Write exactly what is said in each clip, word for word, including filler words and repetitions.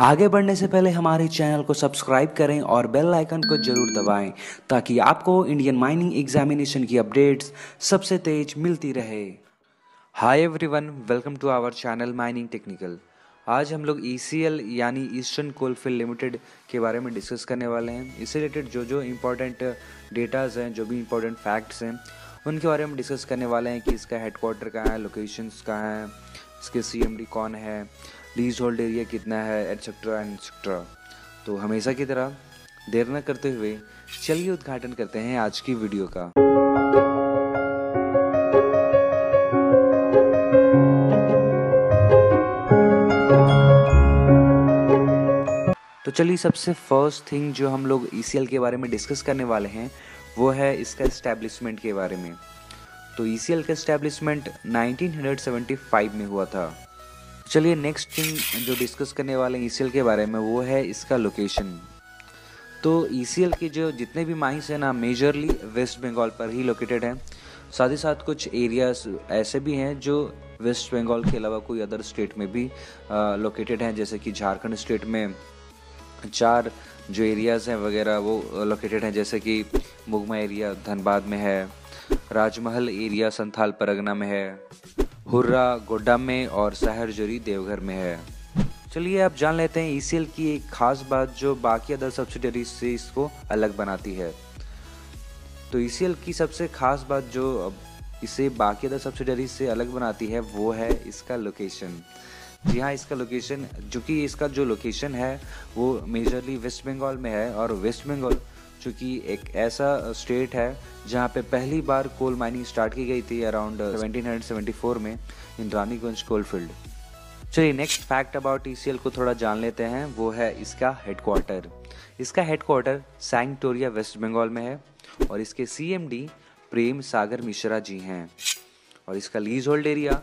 आगे बढ़ने से पहले हमारे चैनल को सब्सक्राइब करें और बेल आइकन को जरूर दबाएं ताकि आपको इंडियन माइनिंग एग्जामिनेशन की अपडेट्स सबसे तेज मिलती रहे। Hi everyone, welcome to our channel mining technical. आज हम लोग ई सी एल यानी ईस्टर्न कोलफील्ड लिमिटेड के बारे में डिस्कस करने वाले हैं। इससे रिलेटेड जो जो इम्पोर्टेंट डेटाज़ हैं, जो भी इम्पोर्टेंट फैक्ट्स हैं, उनके बारे में डिस्कस करने वाले हैं कि इसका हेडक्वार्टर कहाँ है, लोकेशंस कहाँ हैं, इसके सी एम डी कौन है, लीज होल्ड एरिया कितना है, एटसेट्रा एटसेट्रा। तो हमेशा की तरह देर न करते हुए चलिए उद्घाटन करते हैं आज की वीडियो का। तो चलिए, सबसे फर्स्ट थिंग जो हम लोग ई सी एल के बारे में डिस्कस करने वाले हैं वो है इसका इस्टेब्लिशमेंट के बारे में। तो ई सी एल का इस्टेब्लिशमेंट नाइनटीन सेवेंटी फाइव में हुआ था। चलिए नेक्स्ट थिंग जो डिस्कस करने वाले हैं ई सी एल के बारे में वो है इसका लोकेशन। तो ई सी एल के जो जितने भी माइंस हैं ना, मेजरली वेस्ट बंगाल पर ही लोकेटेड हैं। साथ ही साथ कुछ एरियाज ऐसे भी हैं जो वेस्ट बंगाल के अलावा कोई अदर स्टेट में भी लोकेटेड हैं, जैसे कि झारखंड स्टेट में चार जो एरियाज़ हैं वगैरह वो लोकेटेड हैं, जैसे कि मुगमा एरिया धनबाद में है, राजमहल एरिया संथाल परगना में है, हुर्रा गोड्डा में और सहरजोरी देवघर में है। चलिए आप जान लेते हैं ई सी एल की एक ख़ास बात जो बाकी अदर सब्सिडरीज से इसको अलग बनाती है। तो ई सी एल की सबसे ख़ास बात जो इसे बाकी अदर सब्सिडरीज से अलग बनाती है वो है इसका लोकेशन। जी हाँ, इसका लोकेशन, जो कि इसका जो लोकेशन है वो मेजरली वेस्ट बंगाल में है। और वेस्ट बंगाल चूँकि एक ऐसा स्टेट है जहाँ पे पहली बार कोल माइनिंग स्टार्ट की गई थी अराउंड सेवनटीन सेवेंटी फोर में, इंद्रानीगंज कोलफील्ड। चलिए next fact about E C L को थोड़ा जान लेते हैं, वो है इसका हेडक्वार्टर। इसका हेडक्वार्टर सांगटोरिया वेस्ट बंगाल में है और इसके C M D Prem Sagar Mishra ji हैं। और इसका lease hold area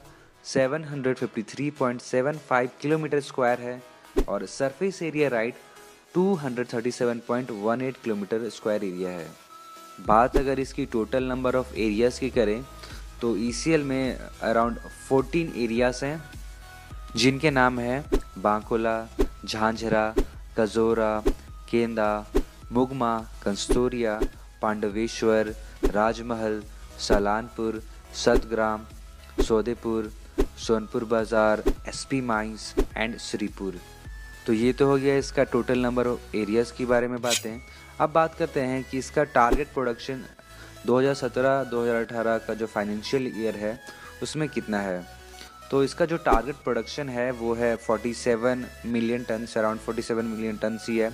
seven hundred fifty three point seven five kilometre square है और surface area right two hundred thirty seven point one eight kilometre square area है। बात अगर इसकी टोटल नंबर ऑफ एरियाज़ की करें तो ई सी एल में अराउंड फोर्टीन एरियाज़ हैं जिनके नाम हैं बांकोला, झांझरा, कजोरा, केंदा, मुगमा, कंस्तोरिया, पांडवेश्वर, राजमहल, Salanpur, सतग्राम, Sodepur, Sonpur Bazar, S P mines and Sripur. तो ये तो हो गया इसका टोटल नंबर ऑफ एरियाज़ के बारे में बातें। अब बात करते हैं कि इसका टारगेट प्रोडक्शन दो हज़ार सत्रह दो हज़ार अठारह का जो फाइनेंशियल ईयर है उसमें कितना है। तो इसका जो टारगेट प्रोडक्शन है वो है सैंतालीस मिलियन टन्स, अराउंड सैंतालीस मिलियन टन्स ही है।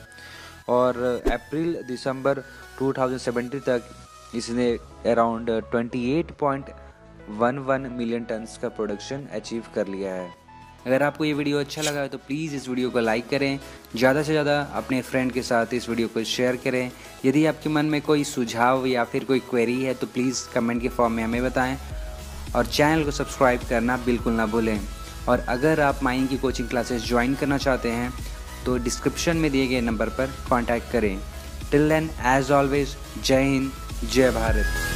और अप्रैल दिसंबर टू थाउजेंड सेवेंटी तक इसने अराउंड अट्ठाईस point one one million tons का प्रोडक्शन अचीव कर लिया है। अगर आपको ये वीडियो अच्छा लगा है तो प्लीज़ इस वीडियो को लाइक करें, ज़्यादा से ज़्यादा अपने फ्रेंड के साथ इस वीडियो को शेयर करें। यदि आपके मन में कोई सुझाव या फिर कोई क्वेरी है तो प्लीज़ कमेंट के फॉर्म में हमें बताएं और चैनल को सब्सक्राइब करना बिल्कुल ना भूलें। और अगर आप माइनिंग की कोचिंग क्लासेस ज्वाइन करना चाहते हैं तो डिस्क्रिप्शन में दिए गए नंबर पर कॉन्टैक्ट करें। टिल देन, एज ऑलवेज, जय हिंद, जय भारत।